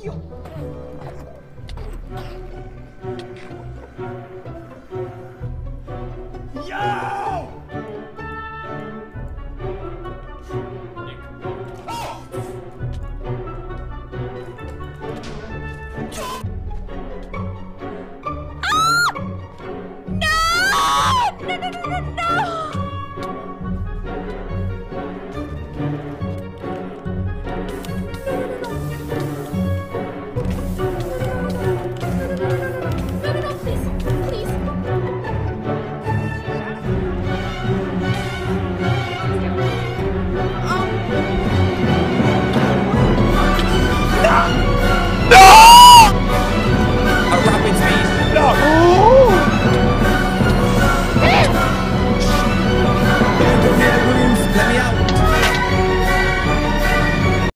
Dios mío.